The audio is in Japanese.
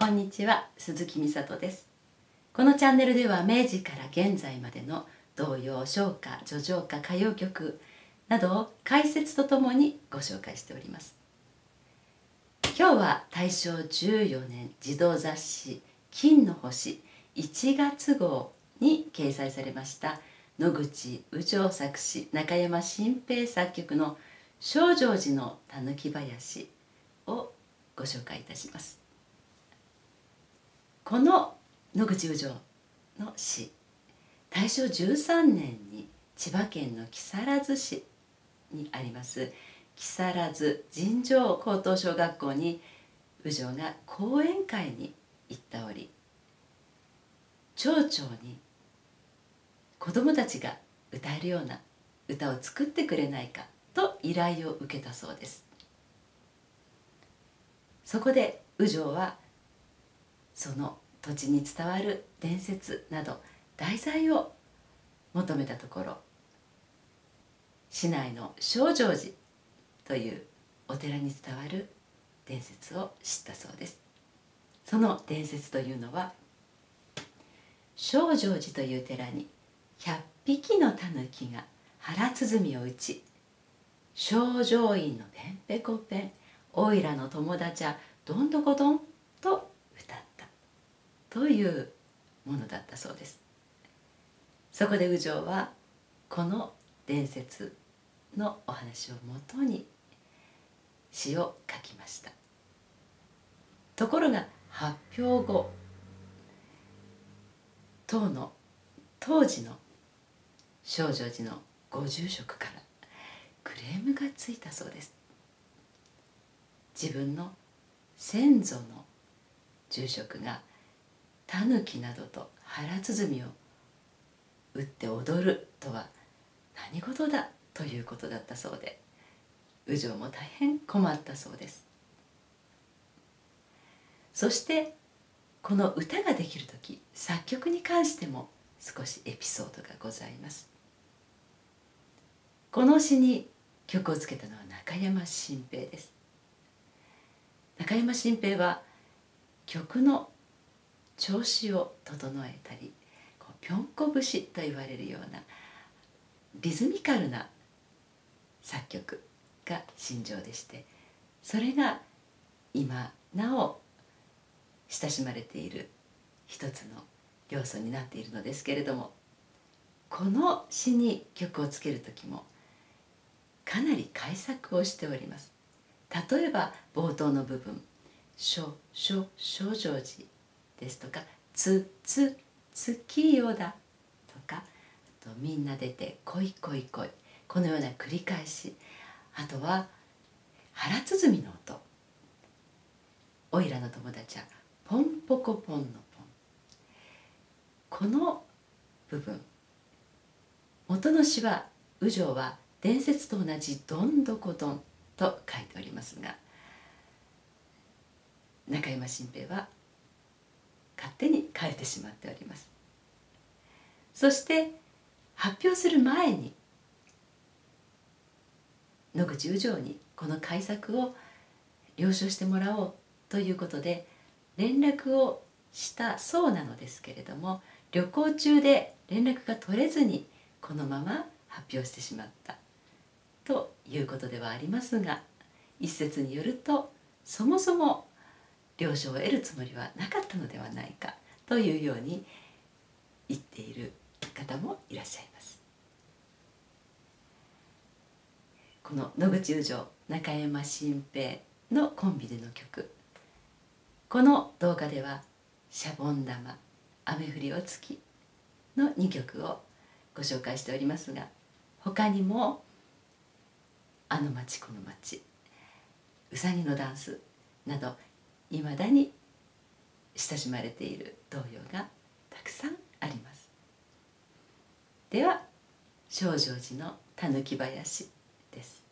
こんにちは、鈴木美里です。このチャンネルでは明治から現在までの童謡、唱歌、叙情歌、歌謡曲などを解説とともにご紹介しております。今日は大正14年児童雑誌「金の星」1月号に掲載されました野口雨情作詞、中山新平作曲の「証城寺のたぬき林」をご紹介いたします。この野口雨情の詩、大正13年に千葉県の木更津市にあります木更津尋常高等小学校に雨情が講演会に行った折、町長に子どもたちが歌えるような歌を作ってくれないかと依頼を受けたそうです。そこで雨情はその土地に伝わる伝説など題材を求めたところ、市内の証城寺というお寺に伝わる伝説を知ったそうです。その伝説というのは、証城寺という寺に100匹のたぬきが腹鼓を打ち、証城院のペンペコペン、おいらの友達はどんどこどんと歌ったというものだったそうです。そこで雨情はこの伝説のお話をもとに詩を書きました。ところが発表後、当時の証城寺のご住職からクレームがついたそうです。自分の先祖の住職がタヌキなどと腹鼓を打って踊るとは何事だということだったそうで、雨情も大変困ったそうです。そしてこの歌ができる時、作曲に関しても少しエピソードがございます。この詩に曲をつけたのは中山新平です。中山新平は曲の調子を整えたり、ぴょんこ節と言われるようなリズミカルな作曲が信条でして、それが今なお親しまれている一つの要素になっているのですけれども、この詩に曲をつける時もかなり改作をしております。例えば冒頭の部分「証城寺」ですとか「月夜だ」とか、あと「みんな出て恋恋恋」、このような繰り返し、あとは腹鼓の音、おいらの友達はポンポコポンのポン、この部分、元の詩は雨情は伝説と同じどんどこどんと書いておりますが、中山新平は勝手に変えてしまっております。そして発表する前に野口雨情にこの改作を了承してもらおうということで連絡をしたそうなのですけれども、旅行中で連絡が取れずにこのまま発表してしまったということではありますが、一説によるとそもそも了承を得るつもりはなかったのではないかというように言っている方もいらっしゃいます。この野口雨情、中山新平のコンビでの曲、この動画では「シャボン玉」「雨降りお月」の2曲をご紹介しておりますが、他にも「あの町この町」「うさぎのダンス」などいまだに親しまれている童謡がたくさんあります。では「証城寺のたぬき林」です。